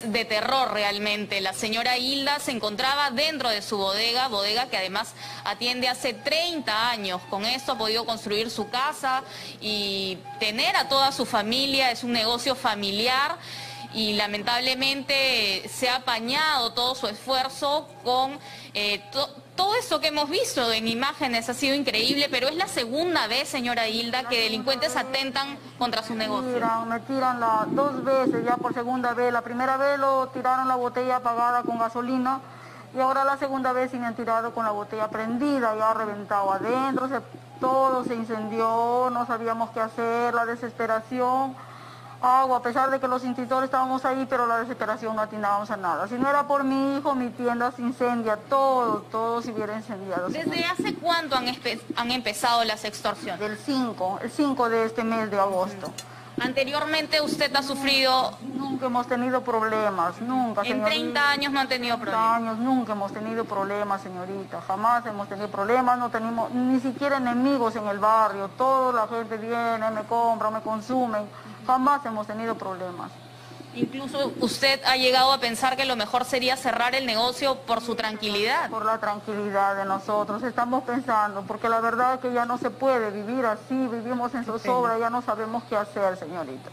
De terror realmente. La señora Hilda se encontraba dentro de su bodega que además atiende hace 30 años. Con esto ha podido construir su casa y tener a toda su familia. Es un negocio familiar y lamentablemente se ha apañado todo su esfuerzo con todo eso que hemos visto en imágenes. Ha sido increíble, pero es la segunda vez, señora Hilda, que delincuentes atentan contra su negocio. Me tiran dos veces, ya por segunda vez. La primera vez lo tiraron la botella apagada con gasolina y ahora la segunda vez sí me han tirado con la botella prendida, ya reventado adentro, todo se incendió, no sabíamos qué hacer, la desesperación. A pesar de que los institutores estábamos ahí, pero la desesperación no atinábamos a nada. Si no era por mi hijo, mi tienda se incendia, todo se hubiera incendiado. ¿Desde hace cuánto han empezado las extorsiones? Del 5, el 5 de este mes de agosto. ¿Anteriormente usted ha sufrido? Nunca hemos tenido problemas, nunca. ¿En 30 años no han tenido problemas? En 30 años nunca hemos tenido problemas, señorita. Jamás hemos tenido problemas, no tenemos ni siquiera enemigos en el barrio. Toda la gente viene, me compra, me consume. Jamás hemos tenido problemas. Incluso usted ha llegado a pensar que lo mejor sería cerrar el negocio por su tranquilidad. Por la tranquilidad de nosotros, estamos pensando, porque la verdad es que ya no se puede vivir así, vivimos en zozobra, ya no sabemos qué hacer, señorita.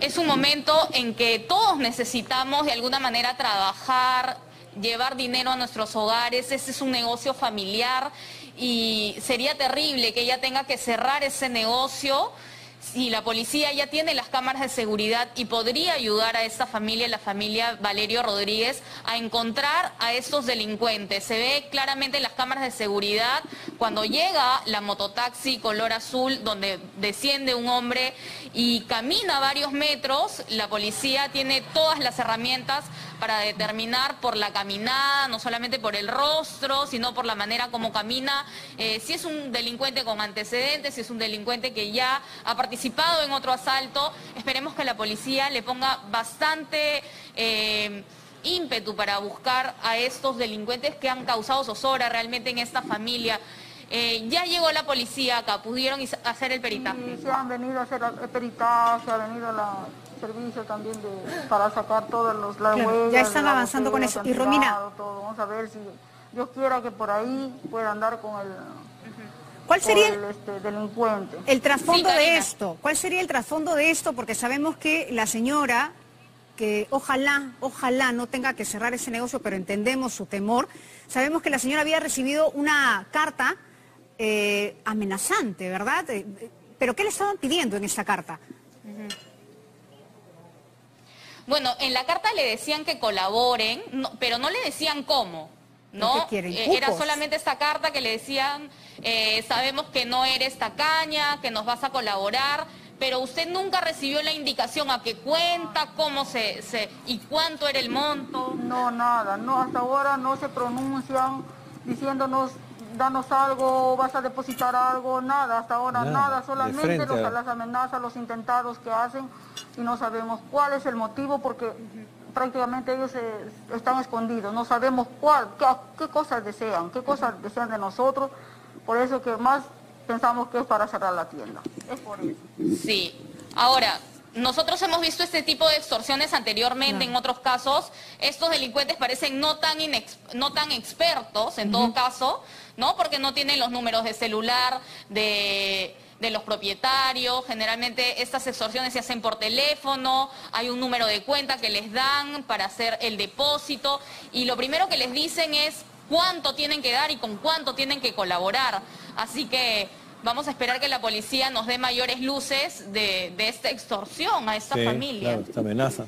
Es un momento en que todos necesitamos de alguna manera trabajar, llevar dinero a nuestros hogares, ese es un negocio familiar y sería terrible que ella tenga que cerrar ese negocio. Sí, la policía ya tiene las cámaras de seguridad y podría ayudar a esta familia, la familia Valerio Rodríguez, a encontrar a estos delincuentes. Se ve claramente en las cámaras de seguridad cuando llega la mototaxi color azul, donde desciende un hombre y camina varios metros. La policía tiene todas las herramientas para determinar por la caminada, no solamente por el rostro, sino por la manera como camina, si es un delincuente con antecedentes, si es un delincuente que ya ha participado en otro asalto. Esperemos que la policía le ponga bastante ímpetu para buscar a estos delincuentes que han causado zozobra realmente en esta familia. Ya llegó la policía acá, ¿pudieron hacer el peritaje? Sí, se han venido a hacer el peritaje, ha venido la servicio también para sacar todas las huellas. Ya están avanzando con eso. Y Romina, vamos a ver si Dios quiera que por ahí pueda andar con el... ¿Cuál sería delincuente? El trasfondo de esto. ¿Cuál sería el trasfondo de esto? Porque sabemos que la señora, que ojalá no tenga que cerrar ese negocio, pero entendemos su temor. Sabemos que la señora había recibido una carta amenazante, ¿verdad? ¿Pero qué le estaban pidiendo en esa carta? Bueno, en la carta le decían que colaboren, pero no le decían cómo. ¿No? Era solamente esta carta que le decían, sabemos que no eres tacaña, que nos vas a colaborar, pero usted nunca recibió la indicación a qué cuenta, cómo y cuánto era el monto. No, nada, no, hasta ahora no se pronuncian diciéndonos, danos algo, vas a depositar algo, nada, hasta ahora nada, solamente las amenazas, los intentados que hacen y no sabemos cuál es el motivo porque... prácticamente ellos están escondidos, no sabemos qué cosas desean, de nosotros, por eso que más pensamos que es para cerrar la tienda. Es por eso. Sí, ahora, nosotros hemos visto este tipo de extorsiones anteriormente en otros casos, estos delincuentes parecen no tan expertos en todo caso, ¿no? Porque no tienen los números de celular, de los propietarios, generalmente estas extorsiones se hacen por teléfono, hay un número de cuenta que les dan para hacer el depósito y lo primero que les dicen es cuánto tienen que dar y con cuánto tienen que colaborar. Así que vamos a esperar que la policía nos dé mayores luces de esta extorsión a esta familia. Claro, esta amenaza.